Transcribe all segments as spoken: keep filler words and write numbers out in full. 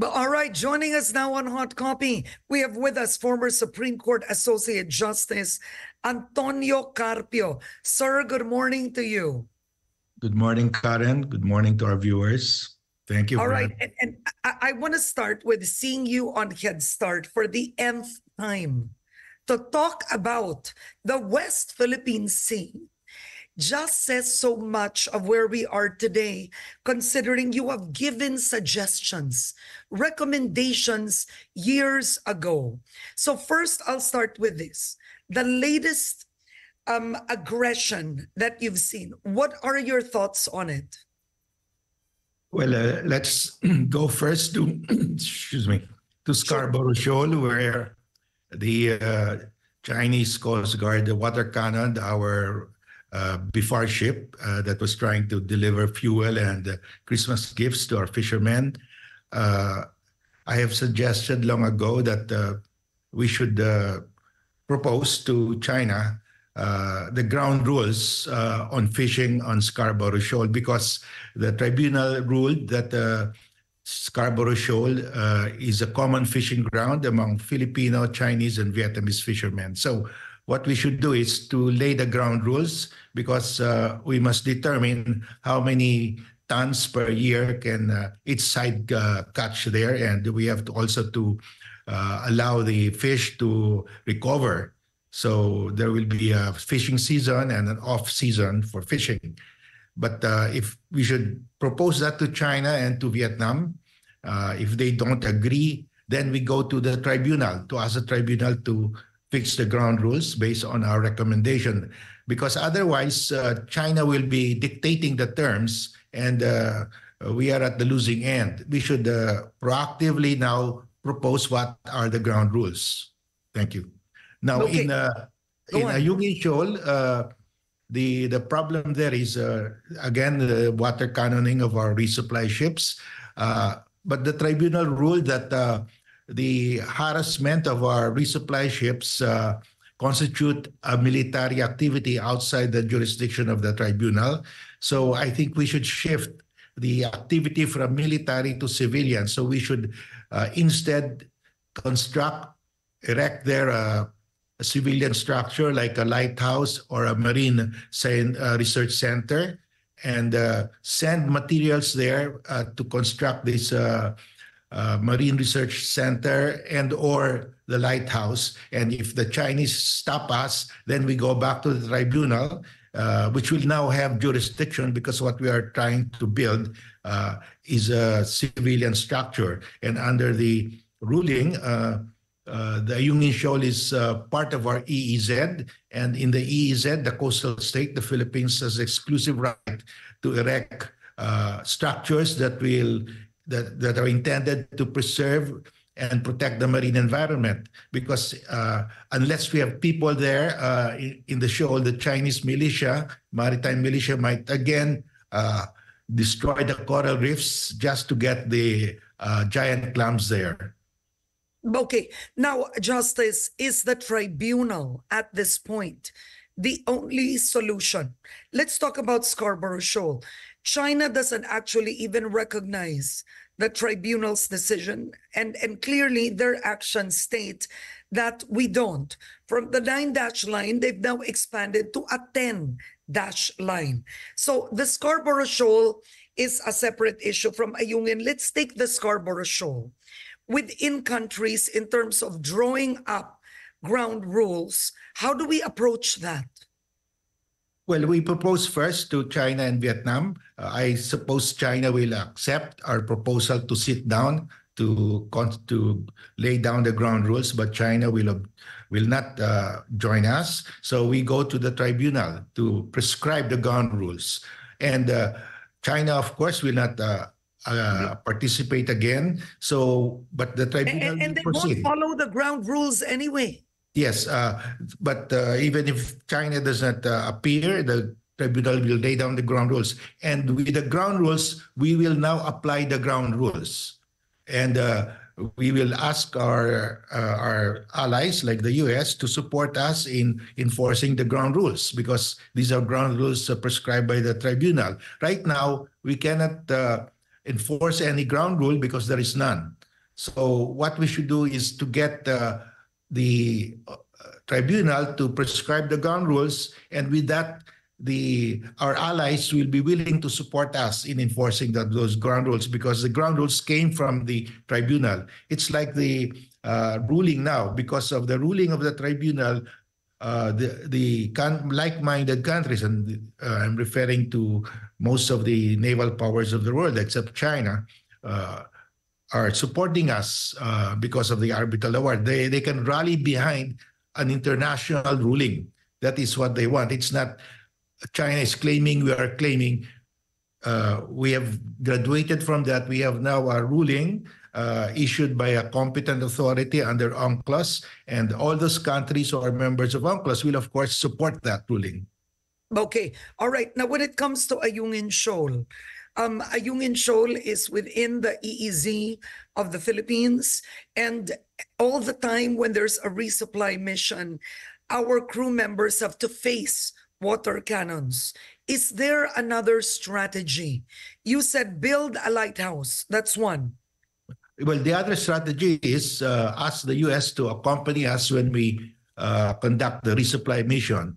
All right, joining us now on Hot Copy, we have with us former Supreme Court Associate Justice Antonio Carpio. Sir, good morning to you. Good morning, Karen. Good morning to our viewers. Thank you. All right, and, and I, I want to start with seeing you on Head Start for the nth time to talk about the West Philippine Sea. Just says so much of where we are today, considering you have given suggestions, recommendations years ago. So first, I'll start with this. The latest um, aggression that you've seen, what are your thoughts on it? Well, uh, let's go first to, excuse me, to Scarborough Shoal, where the uh, Chinese Coast Guard, the water cannon, our Uh, before ship uh, that was trying to deliver fuel and uh, Christmas gifts to our fishermen. Uh, I have suggested long ago that uh, we should uh, propose to China uh, the ground rules uh, on fishing on Scarborough Shoal, because the tribunal ruled that uh, Scarborough Shoal uh, is a common fishing ground among Filipino, Chinese, and Vietnamese fishermen. So what we should do is to lay the ground rules, because uh, we must determine how many tons per year can uh, each side uh, catch there, and we have to also to uh, allow the fish to recover. So there will be a fishing season and an off season for fishing. But uh, if we should propose that to China and to Vietnam, uh, if they don't agree, then we go to the tribunal, to ask the tribunal to fix the ground rules based on our recommendation, because otherwise uh, China will be dictating the terms, and uh, we are at the losing end. We should uh, proactively now propose what are the ground rules. Thank you. Now, okay. in uh, in Ayungin Shoal, uh, the the problem there is uh, again the water cannoning of our resupply ships, uh, but the tribunal ruled that Uh, the harassment of our resupply ships uh, constitute a military activity outside the jurisdiction of the tribunal. So I think we should shift the activity from military to civilian. So we should uh, instead construct, erect there uh, a civilian structure like a lighthouse or a marine science, uh, research center, and uh, send materials there uh, to construct this uh, Uh, Marine Research Center and or the lighthouse. And if the Chinese stop us, then we go back to the tribunal, uh, which will now have jurisdiction, because what we are trying to build uh, is a civilian structure. And under the ruling, uh, uh, the Ayungin Shoal is uh, part of our E E Z. And in the E E Z, the coastal state, the Philippines has exclusive right to erect uh, structures that will That, that are intended to preserve and protect the marine environment, because uh, unless we have people there uh, in, in the shoal, the Chinese militia, maritime militia, might again uh, destroy the coral reefs just to get the uh, giant clams there. Okay. Now, Justice, is the tribunal at this point the only solution? Let's talk about Scarborough Shoal. China doesn't actually even recognize the tribunal's decision, and, and clearly their actions state that we don't. From the nine dash line, they've now expanded to a ten dash line. So the Scarborough Shoal is a separate issue from Ayungin. Let's take the Scarborough Shoal. Within countries, in terms of drawing up ground rules, how do we approach that? Well, we propose first to China and Vietnam. Uh, I suppose China will accept our proposal to sit down, to to lay down the ground rules, but China will, will not uh, join us. So we go to the tribunal to prescribe the ground rules. And uh, China, of course, will not uh, uh, participate again. So, but the tribunal And, and they proceed. won't follow the ground rules anyway. Yes, uh, but uh, even if China does not uh, appear, the tribunal will lay down the ground rules. And with the ground rules, we will now apply the ground rules. And uh, we will ask our uh, our allies, like the U S, to support us in enforcing the ground rules, because these are ground rules prescribed by the tribunal. Right now, we cannot uh, enforce any ground rule because there is none. So what we should do is to get uh, the uh, tribunal to prescribe the ground rules, and with that, the our allies will be willing to support us in enforcing that, those ground rules, because the ground rules came from the tribunal. It's like the uh, ruling now. Because of the ruling of the tribunal, Uh, the the like-minded countries, and uh, I'm referring to most of the naval powers of the world except China, uh, are supporting us uh, because of the arbitral award. They they can rally behind an international ruling. That is what they want. It's not China is claiming, we are claiming. Uh, we have graduated from that. We have now a ruling Uh, issued by a competent authority under UNCLOS, and all those countries who are members of UNCLOS will, of course, support that ruling. Okay. All right. Now, when it comes to Ayungin Shoal, um, Ayungin Shoal is within the E E Z of the Philippines, and all the time when there's a resupply mission, our crew members have to face water cannons. Is there another strategy? You said build a lighthouse. That's one. Well, the other strategy is uh, ask the U S to accompany us when we uh, conduct the resupply mission.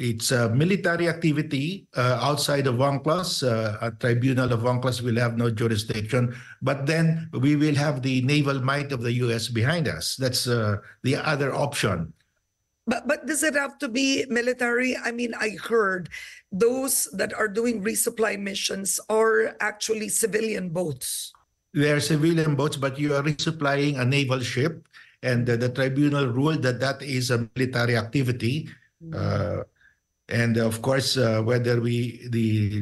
It's a military activity uh, outside of UNCLOS. Uh, a tribunal of UNCLOS will have no jurisdiction, but then we will have the naval might of the U S behind us. That's uh, the other option. But, but does it have to be military? I mean, I heard those that are doing resupply missions are actually civilian boats. They are civilian boats, but you are resupplying a naval ship, and uh, the tribunal ruled that that is a military activity. Mm-hmm. uh, and of course, uh, whether we the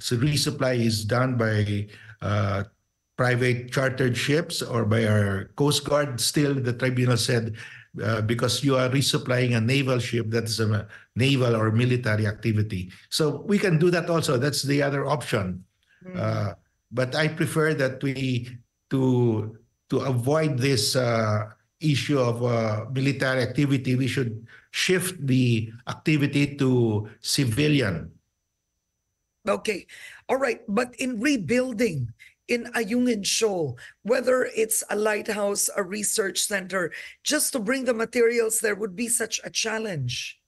so resupply is done by uh, private chartered ships or by our Coast Guard, still the tribunal said uh, because you are resupplying a naval ship, that's a naval or military activity. So we can do that also. That's the other option. Mm-hmm. uh, But I prefer that we to to avoid this uh, issue of uh, military activity. We should shift the activity to civilian. Okay, all right. But in rebuilding in Ayungin Shoal, whether it's a lighthouse, a research center, just to bring the materials there would be such a challenge.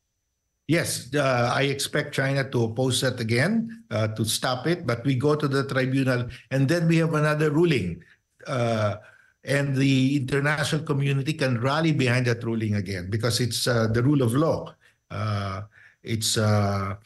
Yes, uh, I expect China to oppose that again, uh, to stop it, but we go to the tribunal, and then we have another ruling. Uh, and the international community can rally behind that ruling again, because it's uh, the rule of law. Uh, it's uh,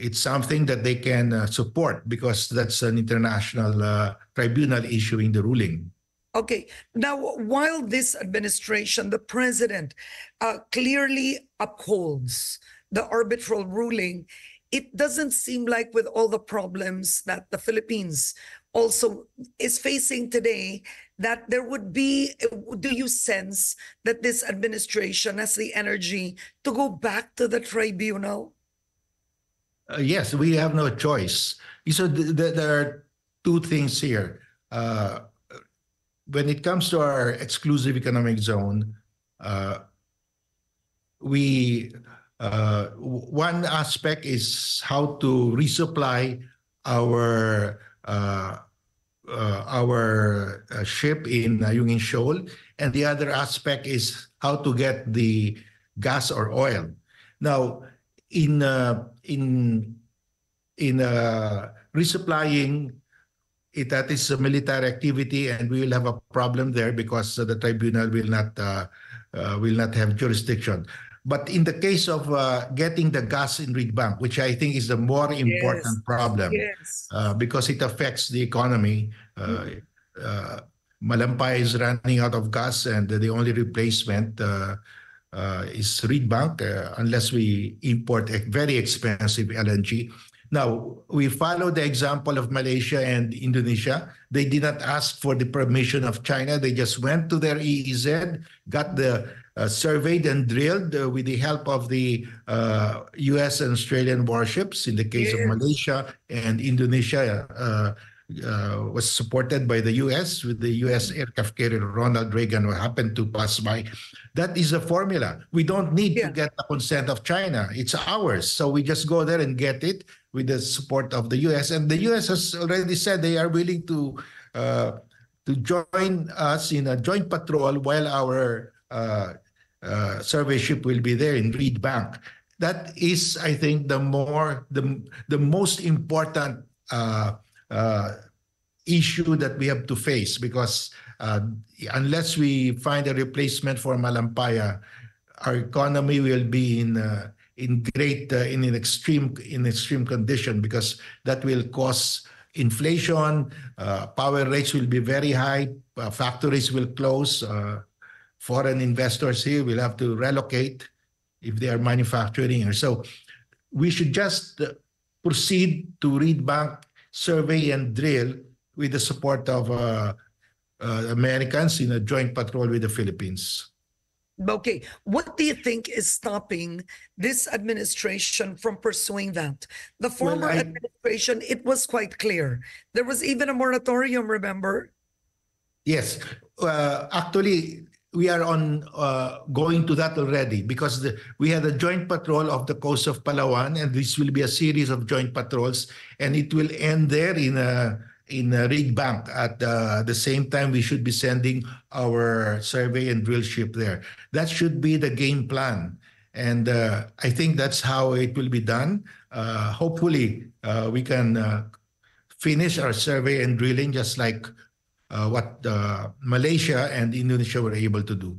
it's something that they can uh, support, because that's an international uh, tribunal issuing the ruling. Okay. Now, while this administration, the president, uh, clearly upholds the arbitral ruling, it doesn't seem like with all the problems that the Philippines also is facing today, that there would be, do you sense that this administration has the energy to go back to the tribunal? Uh, yes, we have no choice. So th th there are two things here. Uh, when it comes to our exclusive economic zone, uh, we... Uh, one aspect is how to resupply our uh, uh, our uh, ship in Ayungin Shoal, and the other aspect is how to get the gas or oil. Now, in uh, in in uh, resupplying, it, that is a military activity, and we will have a problem there because uh, the tribunal will not uh, uh, will not have jurisdiction. But in the case of uh, getting the gas in Rigbank, which I think is the more important yes. problem, yes. Uh, because it affects the economy. Uh, uh, Malampaya is running out of gas, and the only replacement uh, uh, is Rigbank, uh, unless we import a very expensive L N G. Now, we follow the example of Malaysia and Indonesia. They did not ask for the permission of China. They just went to their E E Z, got the uh, surveyed and drilled uh, with the help of the uh, U S and Australian warships. In the case yes. of Malaysia and Indonesia, uh, uh, was supported by the U S with the U S aircraft carrier Ronald Reagan, who happened to pass by. That is the formula. We don't need yeah. to get the consent of China. It's ours. So we just go there and get it with the support of the U S. And the U S has already said they are willing to uh, to join us in a joint patrol while our uh, uh, survey ship will be there in Reed Bank. That is, I think, the more the the most important uh, uh, issue that we have to face, because uh, unless we find a replacement for Malampaya, our economy will be in uh, in great uh, in an extreme in extreme condition, because that will cause inflation. Uh, power rates will be very high. Uh, factories will close. Uh, foreign investors here will have to relocate if they are manufacturing here. So we should just proceed to Reed Bank, survey and drill with the support of uh, uh, Americans in a joint patrol with the Philippines. Okay. What do you think is stopping this administration from pursuing that? The former well, I, administration, it was quite clear. There was even a moratorium, remember? Yes. Uh, actually, we are on uh, going to that already, because the, we had a joint patrol of the coast of Palawan, and this will be a series of joint patrols, and it will end there in a in a Rigbank. At uh, the same time, we should be sending our survey and drill ship there. That should be the game plan. And uh, I think that's how it will be done. Uh, hopefully, uh, we can uh, finish our survey and drilling just like uh, what uh, Malaysia and Indonesia were able to do.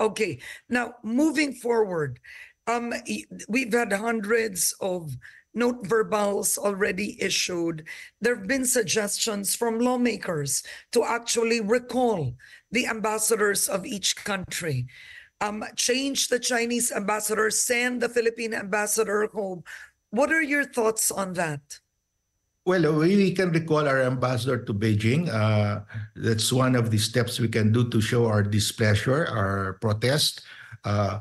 Okay. Now, moving forward, um, we've had hundreds of note verbals already issued. There have been suggestions from lawmakers to actually recall the ambassadors of each country, um, change the Chinese ambassador, send the Philippine ambassador home. What are your thoughts on that? Well, we can recall our ambassador to Beijing. Uh, that's one of the steps we can do to show our displeasure, our protest. Uh,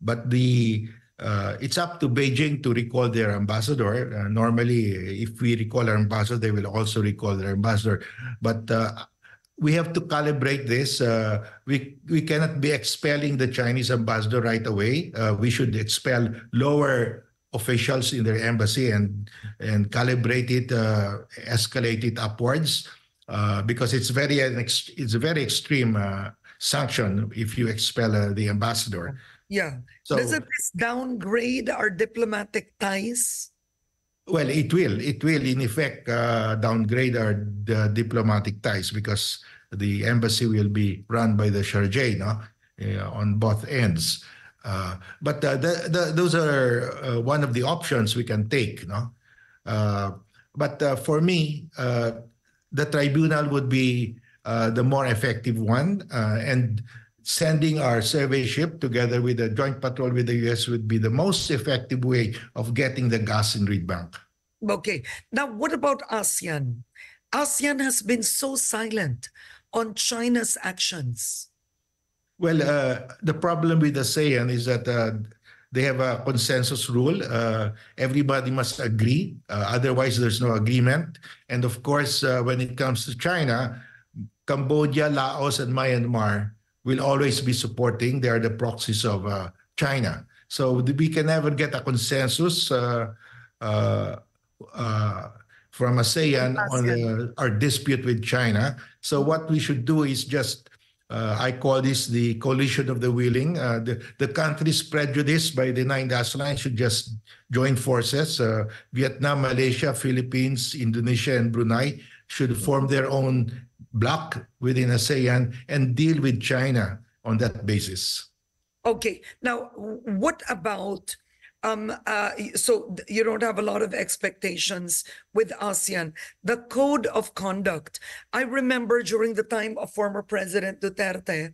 but the Uh, it's up to Beijing to recall their ambassador. Uh, normally, if we recall our ambassador, they will also recall their ambassador. But uh, we have to calibrate this. Uh, we, we cannot be expelling the Chinese ambassador right away. Uh, we should expel lower officials in their embassy and, and calibrate it, uh, escalate it upwards, uh, because it's very, it's a very extreme uh, sanction if you expel uh, the ambassador. Yeah. So, doesn't this downgrade our diplomatic ties? Well, it will. It will, in effect, uh, downgrade our uh, diplomatic ties, because the embassy will be run by the Chargé, no? uh, on both ends. Uh, but uh, the, the, those are uh, one of the options we can take. No? Uh, but uh, for me, uh, the tribunal would be uh, the more effective one, uh, and sending our survey ship together with a joint patrol with the U S would be the most effective way of getting the gas in Reed Bank. Okay. Now, what about ASEAN? ASEAN has been so silent on China's actions. Well, uh, the problem with ASEAN is that uh, they have a consensus rule. Uh, everybody must agree. Uh, otherwise, there's no agreement. And of course, uh, when it comes to China, Cambodia, Laos, and Myanmar will always be supporting. They are the proxies of uh, China. So we can never get a consensus uh, uh, uh, from ASEAN on the, our dispute with China. So what we should do is just, uh, I call this the coalition of the willing. Uh, the, the countries prejudiced by denying the ASEAN should just join forces. Uh, Vietnam, Malaysia, Philippines, Indonesia, and Brunei should form their own block within ASEAN and deal with China on that basis. Okay. Now, what about, um, uh, so you don't have a lot of expectations with ASEAN. The code of conduct. I remember during the time of former President Duterte,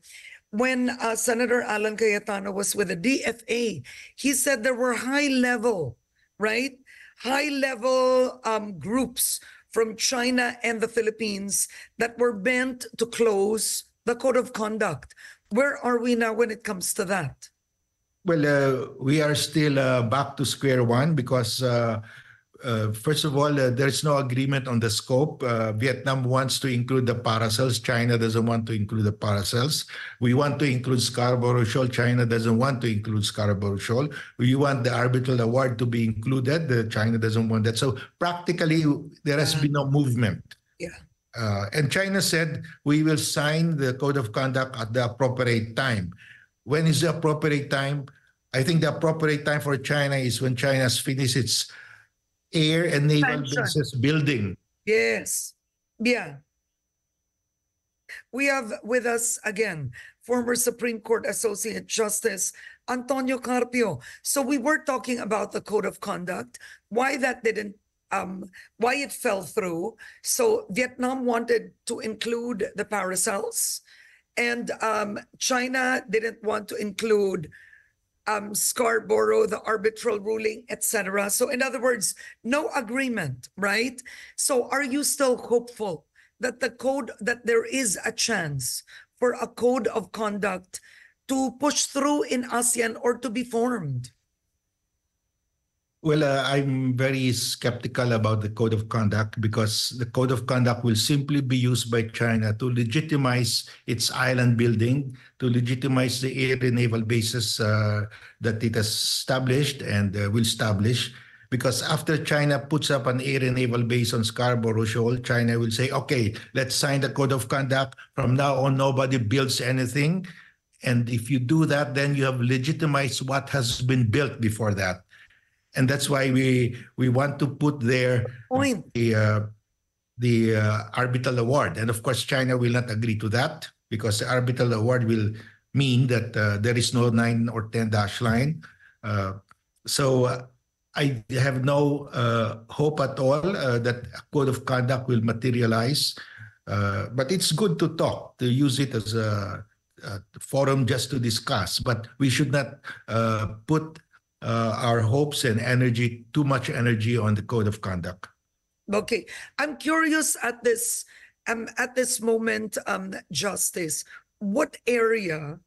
when uh, Senator Alan Cayetano was with the D F A, he said there were high-level, right? High-level um, groups from China and the Philippines that were bent to close the code of conduct. Where are we now when it comes to that? Well, uh, we are still uh, back to square one, because uh, uh, first of all, uh, there's no agreement on the scope. Uh, Vietnam wants to include the Paracels. China doesn't want to include the Paracels. We want to include Scarborough Shoal. China doesn't want to include Scarborough Shoal. We want the arbitral award to be included. Uh, China doesn't want that. So practically, there has been no movement. Yeah. Uh, and China said, we will sign the code of conduct at the appropriate time. When is the appropriate time? I think the appropriate time for China is when China's finished its air and naval bases building. Yes. Yeah. We have with us again former Supreme Court Associate Justice Antonio Carpio. So we were talking about the code of conduct, why that didn't, um, why it fell through. So Vietnam wanted to include the Paracels, and um, China didn't want to include um, Scarborough, the arbitral ruling, et cetera. So in other words, no agreement, right? So are you still hopeful that the code, that there is a chance for a code of conduct to push through in ASEAN or to be formed? Well, uh, I'm very skeptical about the code of conduct, because the code of conduct will simply be used by China to legitimize its island building, to legitimize the air and naval bases uh, that it has established and uh, will establish. Because after China puts up an air and naval base on Scarborough Shoal, China will say, okay, let's sign the code of conduct. From now on, nobody builds anything. And if you do that, then you have legitimized what has been built before that. And that's why we we want to put there Point. the, uh, the uh, arbitral award. And of course, China will not agree to that, because the arbitral award will mean that uh, there is no nine or ten dash line. Uh, so... Uh, I have no uh, hope at all uh, that a code of conduct will materialize, uh, but it's good to talk, to use it as a, a forum just to discuss. But we should not uh, put uh, our hopes and energy, too much energy, on the code of conduct. Okay, I'm curious at this um, at this moment, um, Justice, what area,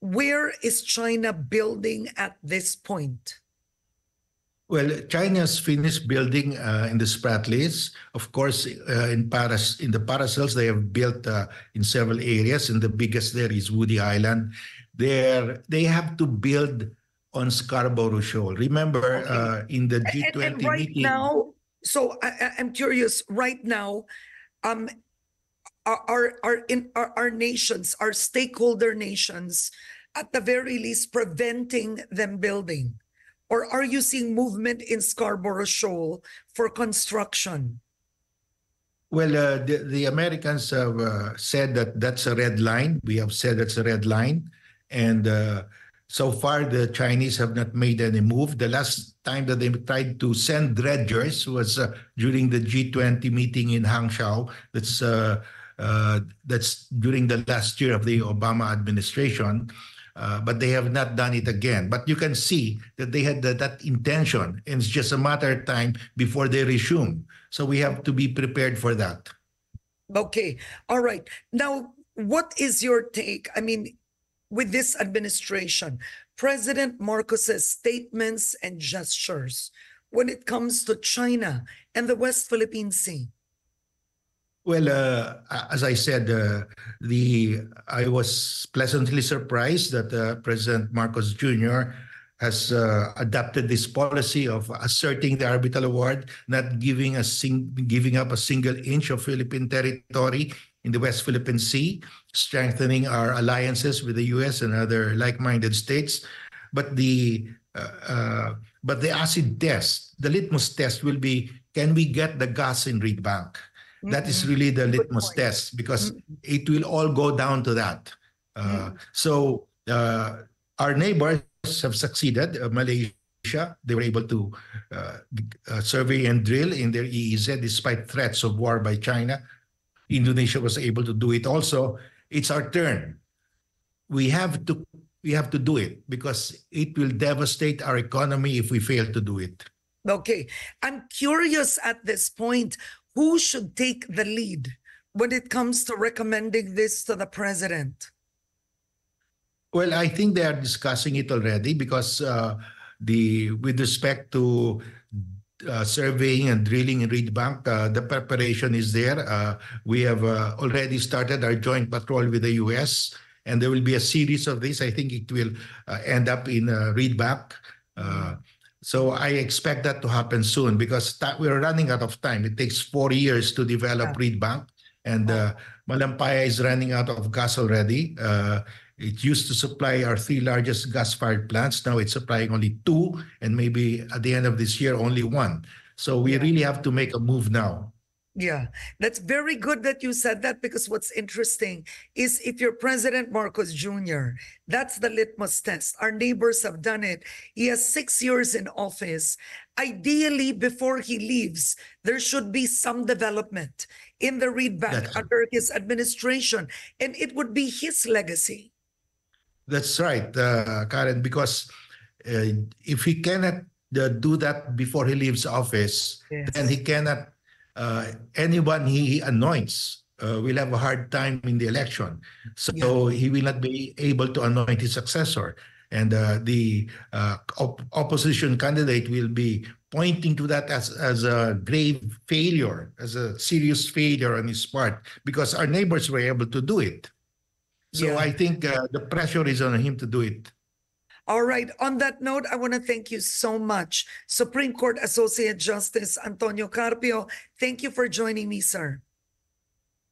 where is China building at this point? Well, China's finished building uh, in the Spratlys. Of course, uh, in Paras, in the Paracels, they have built uh, in several areas, and the biggest there is Woody Island. There, they have to build on Scarborough Shoal. Remember, okay. uh, in the G twenty and, and right meeting. Now, so I, I'm curious. Right now, um, our our in our, our nations, our stakeholder nations, at the very least, preventing them building. Or are you seeing movement in Scarborough Shoal for construction? Well, uh, the, the Americans have uh, said that that's a red line. We have said that's a red line. And uh, so far, the Chinese have not made any move. The last time that they tried to send dredgers was uh, during the G twenty meeting in Hangzhou. That's, uh, uh, that's during the last year of the Obama administration. Uh, but they have not done it again. But you can see that they had the, that intention, and it's just a matter of time before they resume. So we have to be prepared for that. Okay. All right. Now, what is your take? I mean, with this administration, President Marcos's statements and gestures when it comes to China and the West Philippine Sea? Well, uh, as I said, uh, the I was pleasantly surprised that uh, President Marcos Junior has uh, adopted this policy of asserting the arbitral award, not giving a sing giving up a single inch of Philippine territory in the West Philippine Sea, strengthening our alliances with the U S and other like-minded states. But the uh, uh, but the acid test, the litmus test, will be: can we get the gas in Reed Bank? That is really the litmus test, because mm-hmm. it will all go down to that. Uh, mm-hmm. So uh, our neighbors have succeeded. Uh, Malaysia, they were able to uh, uh, survey and drill in their E E Z despite threats of war by China. Indonesia was able to do it also. It's our turn. We have to, we have to do it, because it will devastate our economy if we fail to do it. Okay. I'm curious at this point, who should take the lead when it comes to recommending this to the president? Well, I think they are discussing it already, because uh, the with respect to uh, surveying and drilling in Reed Bank, uh, the preparation is there. Uh, we have uh, already started our joint patrol with the U S, and there will be a series of this. I think it will uh, end up in uh, Reed Bank. Uh, So I expect that to happen soon, because we're running out of time. It takes four years to develop yeah. Reed Bank. And uh, Malampaya is running out of gas already. Uh, it used to supply our three largest gas-fired plants. Now it's supplying only two, and maybe at the end of this year, only one. So we really have to make a move now. Yeah, that's very good that you said that, because what's interesting is if you're President Marcos Junior, that's the litmus test. Our neighbors have done it. He has six years in office. Ideally, before he leaves, there should be some development in the Reed Bank under his administration, and it would be his legacy. That's right, uh, Karen, because uh, if he cannot uh, do that before he leaves office, yes, then he cannot. Uh, anyone he anoints uh, will have a hard time in the election. So yeah, he will not be able to anoint his successor. And uh, the uh, op opposition candidate will be pointing to that as, as a grave failure, as a serious failure on his part, because our neighbors were able to do it. So yeah, I think uh, the pressure is on him to do it. All right. On that note, I want to thank you so much. Supreme Court Associate Justice Antonio Carpio, thank you for joining me, sir.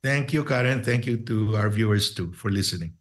Thank you, Karen. Thank you to our viewers, too, for listening.